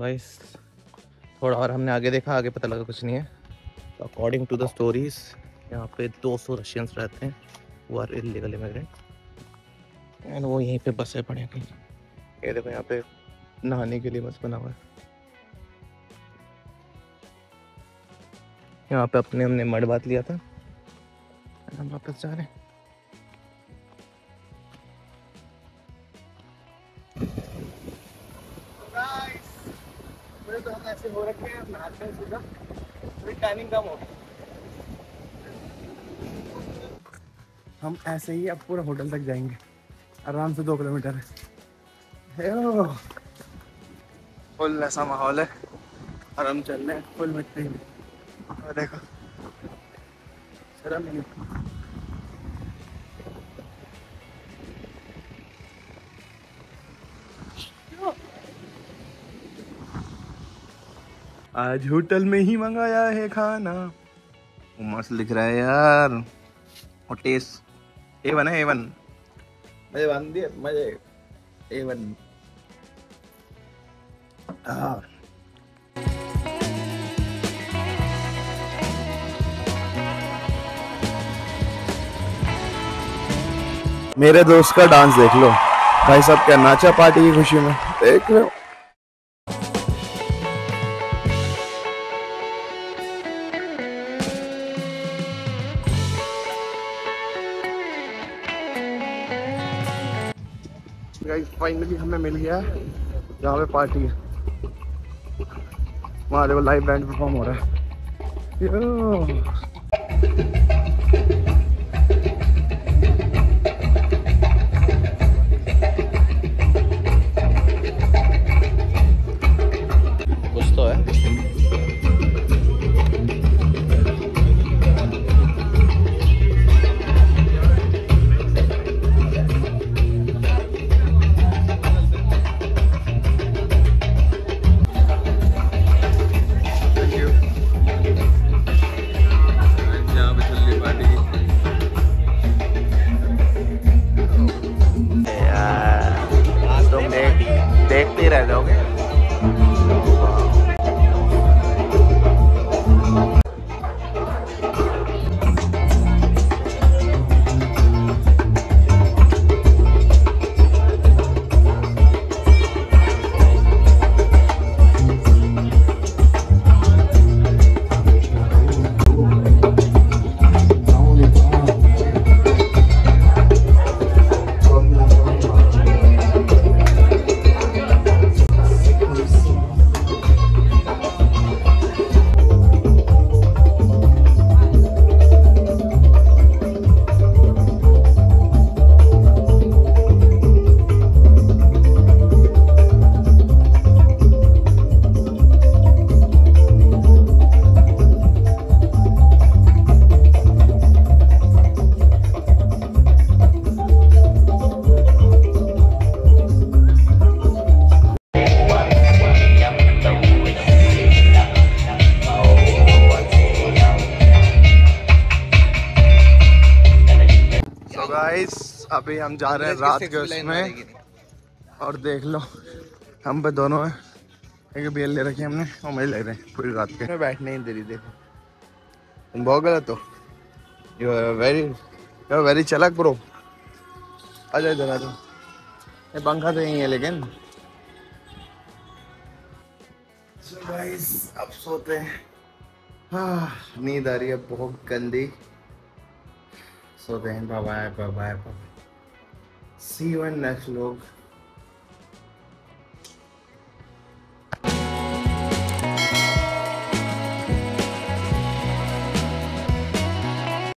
Guys थोड़ा और हमने आगे देखा, आगे पता लगा कुछ नहीं है। तो अकॉर्डिंग टू द स्टोरीज यहाँ पे 200 रशियंस रहते हैं वो आर इलीगल इमिग्रेंट एंड वो यहीं पे बसे पड़े कहीं। ये देखो यहाँ पे नहाने के लिए बस बना हुआ है। यहाँ पे अपने हमने मड बात लिया था, हम वापस जा रहे हैं। तो हम ऐसे हो रखे हैं, नहाते हैं सीधा, फिर टैनिंग कम हो। हम ऐसे ही अब पूरा होटल तक जाएंगे, आराम से 2 किलोमीटर है। फुल ऐसा माहौल है और हम चल रहे हैं फुल मिट्टी में। और देखो शर्म नहीं। आज होटल में ही मंगाया है खाना, मस्त दिख रहा है यार। और टेस्ट ए वन है, ए वन मजे बांधी मजे ए वन। मेरे दोस्त का डांस देख लो भाई साहब, क्या नाचा पार्टी की खुशी में, देख लो। फाइनली हमें मिल गया है जहाँ पे पार्टी है, वहाँ देखो लाइव बैंड परफॉर्म हो रहा है। कुछ तो है गाइस। अभी हम जा रहे हैं रात के उसमें और देख लो हम पे दोनों है, एक बेल ले रखी हमने और मेरे ले रहे हैं पूरी रात के। बैठने ही दे रही, देखो तुम बहुत गलत हो। यू आर वेरी चालाक ब्रो। अजय जरा तो ये पंखा तो यही है लेकिन। So guys, अब सोते हैं। हाँ नींद आ रही है बहुत गंदी, so then bye bye, see you in next vlog.